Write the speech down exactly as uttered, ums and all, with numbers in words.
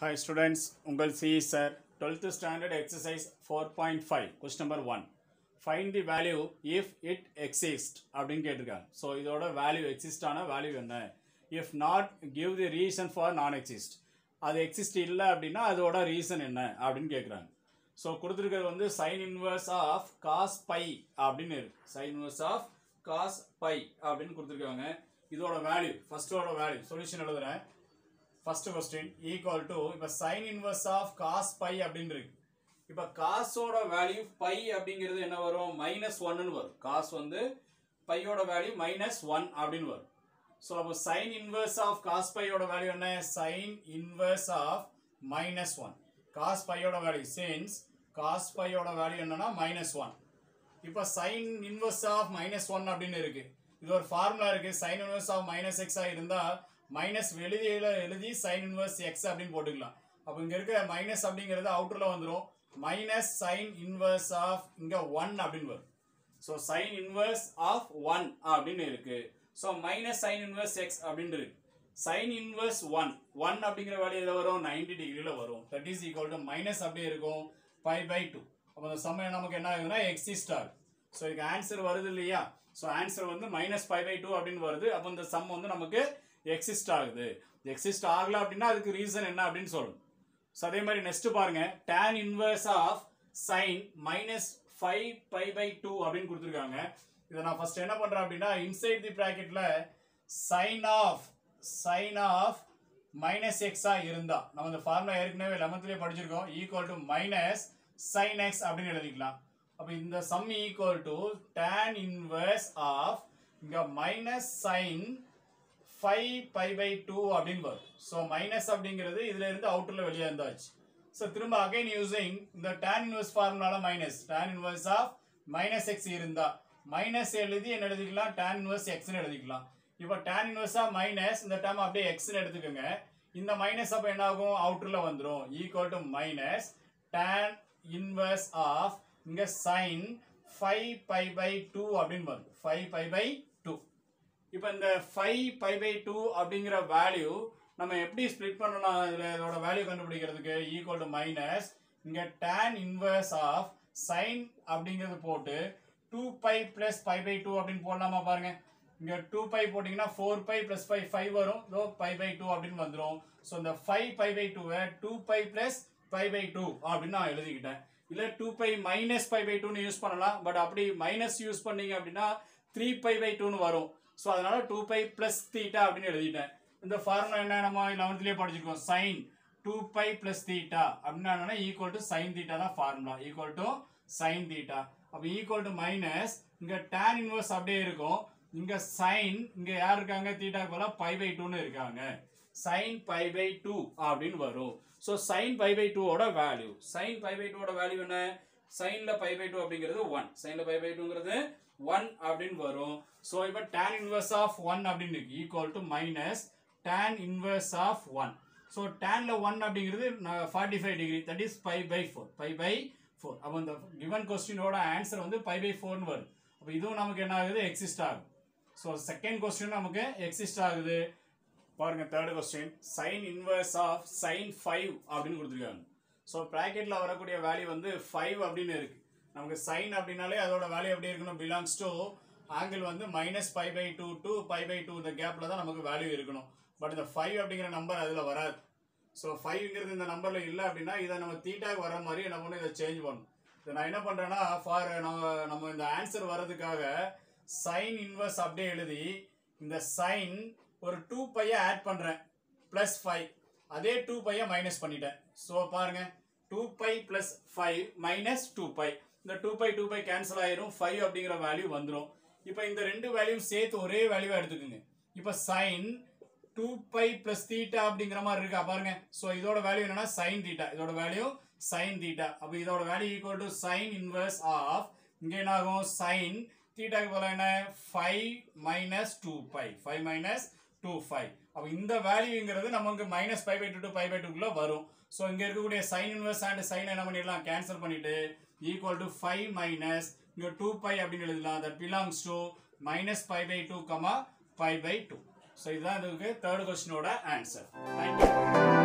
Hi students, ungal C sir, twelfth standard exercise four point five question number one. Find the value if it exists அப்படினு கேட்டிருக்காங்க. So இதோட value exist ஆன value என்ன? If not, give the reason for non exist. அது exist இல்ல அப்படினா அதோட reason என்ன அப்படினு கேக்குறாங்க. So கொடுத்திருக்கிறது வந்து sin inverse of cos pi அப்படினு இருக்கு. Sin inverse of cos pi அப்படினு கொடுத்திருக்காங்க. இதோட value first order value solution எழுதுறேன். First question equal to இப்ப sin inverse of cos pi அப்படிங்கிறது. இப்ப cos ஓட value pi அப்படிங்கிறது என்ன வரும்? minus one ன்னு வரும். cos வந்து pi ஓட value minus one அப்படினு வரும். சோ அப்ப sin inverse of cos pi ஓட value என்ன? sin inverse of minus one. cos pi ஓட value since cos pi ஓட value என்னன்னா minus one. இப்ப sin inverse of minus one அப்படினு இருக்கு. இது ஒரு ஃபார்முலா இருக்கு. sin inverse of minus x ஆ இருந்தா minus வெளியில எழுதி sin inverse x அப்படினு போட்டுக்கலாம். அப்ப இங்க இருக்க minus அப்படிங்கிறது அவுட்டர்ல வந்துரும். minus sin inverse of இங்க one அப்படினு வரும். So sin inverse of one அப்படினு இருக்கு. So minus sin inverse x அப்படினு இருக்கு. sin inverse one one அப்படிங்கற வேல்யூ எதுல வரும்? ninety டிகிரில வரும். That is equal to minus அப்படியே இருக்கும் pi by two. அப்ப அந்த சம் நமக்கு என்ன ஆகுதுனா x star. சோ இதுக்கு ஆன்சர் வருது இல்லையா? சோ ஆன்சர் வந்து minus pi by two அப்படினு வருது. அப்ப அந்த சம் வந்து நமக்கு exist ஆகுது. exist ஆகல அப்படினா அதுக்கு ரீசன் என்ன அப்படினு சொல்லணும். சோ அதே மாதிரி நெக்ஸ்ட் பாருங்க, tan inverse of sin minus five pi by two அப்படினு கொடுத்திருக்காங்க. இத நான் ஃபர்ஸ்ட் என்ன பண்றேன் அப்படினா இன்சைட் தி பிராக்கெட்ல sin of sin of minus x ஆ இருந்தா நம்ம இந்த ஃபார்முலா ஏற்கனவே eleventh ல படிச்சிருக்கோம். equal to minus sin x அப்படினு எழுதிக்கலாம். அப்ப இந்த sum equal to tan inverse of இங்க minus sin five pi by two அப்படினு வரும். சோ மைனஸ் அப்படிங்கிறது இதுல இருந்து அவுட்டர்ல வெளிய வந்தாச்சு. சோ திரும்ப again using the tan inverse formula minus tan inverse of minus x இருந்தா minus எழுதி என்ன எழுதிக்கலாம்? tan inverse x ன்னு எழுதிக்கலாம். இப்போ tan inverse of minus இந்த டம் அப்படியே x ன்னு எடுத்துக்கங்க. இந்த மைனஸ் அப்ப என்ன ஆகும்? அவுட்டர்ல வந்துரும். equal to minus tan inverse of இங்க sin five pi by two அப்படினு வரும். five pi by two. இப்போ இந்த five pi by two அப்படிங்கற வேல்யூ நம்ம எப்படி ஸ்ப்ளிட் பண்ணனும்? இதுல இதோட வேல்யூ கண்டுபிடிக்கிறதுக்கு equal to minus இங்க tan inverse of sin அப்படிங்கறது போட்டு two pi plus pi by two அப்படினு போடலாமா பாருங்க. இங்க two pi போடிங்கனா four pi plus pi five வரும். சோ pi by two அப்படினு வந்துரும். சோ இந்த five pi by two-ஐ two pi plus pi by two அப்படினா எழுதிட்டேன். இல்ல two pi minus pi by two னு யூஸ் பண்ணலாம். பட் அப்படி மைனஸ் யூஸ் பண்ணீங்க அப்படினா three pi by two னு வரும். சோ அதனால two pi plus theta அப்படினு எழுதிட்டேன். இந்த ஃபார்முலா என்ன நம்ம eleventh ல படிச்சிருக்கோம். sin two pi plus theta அப்படினா என்னன்னா equal to sin theta தான் formula. equal to sin theta. அப்ப equal to minus இங்க tan inverse அப்படியே இருக்கும். இங்க sin இங்க யார் இருக்காங்க? தீட்டாக்கு பதிலா pi by two னு இருக்காங்க. sin pi by two அப்படினு வரும். So sin pi by two ஓட value sin pi by two ஓட வேல்யூ என்ன? sin ல pi by two அப்படிங்கிறது one. sin ல pi by two ங்கிறது one அப்படினு வரும். சோ இப்போ tan inverse of one அப்படினு இருக்கு. equal to minus tan inverse of one. So tan ல one அப்படிங்கிறது forty-five degree. that is pi by four. pi by four. அப்ப அந்த given question ஓட answer வந்து pi by four னு வரும். அப்ப இதுவும் நமக்கு என்ன ஆகுது? exist ஆகுது. சோ செகண்ட் क्वेश्चन நமக்கு exist ஆகுது. பாருங்க third question sin inverse of sin five அப்படினு கொடுத்திருக்காங்க. சோ பிராக்கெட்ல வரக்கூடிய வேல்யூ வந்து five அப்படினு இருக்கு. நமக்கு sin அப்படினாலே அதோட வேல்யூ எப்படி இருக்கணும்? belongs to ஆங்கிள் வந்து minus pi by two to pi by two இந்த கேப்ல தான் நமக்கு வேல்யூ இருக்கணும். பட் இந்த five அப்படிங்கற நம்பர் அதுல வராது. சோ five ங்கிறது இந்த நம்பர்ல இல்ல அப்படினா இத நம்ம தீட்டாக்கு வர மாதிரி நம்ம இத சேஞ்ச் பண்ணனும். இத நான் என்ன பண்றேன்னா ஃபார் நம்ம இந்த ஆன்சர் வரதுக்காக sin inverse அப்படியே எழுதி இந்த sin ஒரு two pi ஐ ஆட் பண்றேன் plus five. அதே two pi ஐ மைனஸ் பண்ணிட்டேன். சோ பாருங்க two pi plus five minus two pi. இந்த two pi two pi cancel ஆயிரும். five அப்படிங்கற வேல்யூ வந்துரும். இப்போ இந்த ரெண்டு வேல்யூம் சேர்த்து ஒரே வேல்யூவா எடுத்துக்கங்க. இப்போ sin two pi plus theta அப்படிங்கற மாதிரி இருக்கு பாருங்க. சோ இதோட வேல்யூ என்னன்னா sin theta. இதோட வேல்யூ sin theta. அப்ப இதோட value equal to sin inverse of இங்க என்ன ஆகும்? sin theta க்கு பதிலா என்ன? five minus two pi. five minus two pi. அப்ப இந்த வேல்யூங்கிறது நமக்கு minus pi by two to pi by two குள்ள வரும். சோ இங்க இருக்கக்கூடிய sin inverse and sin என்ன பண்ணிடலாம்? கேன்சல் பண்ணிட்டு equal to five minus இங்க two pi அப்படினு எழுதலாம். that belongs to minus pi by two comma pi by two. So இதுதான் இதுக்கு third question ஓட ஆன்சர். Thank you.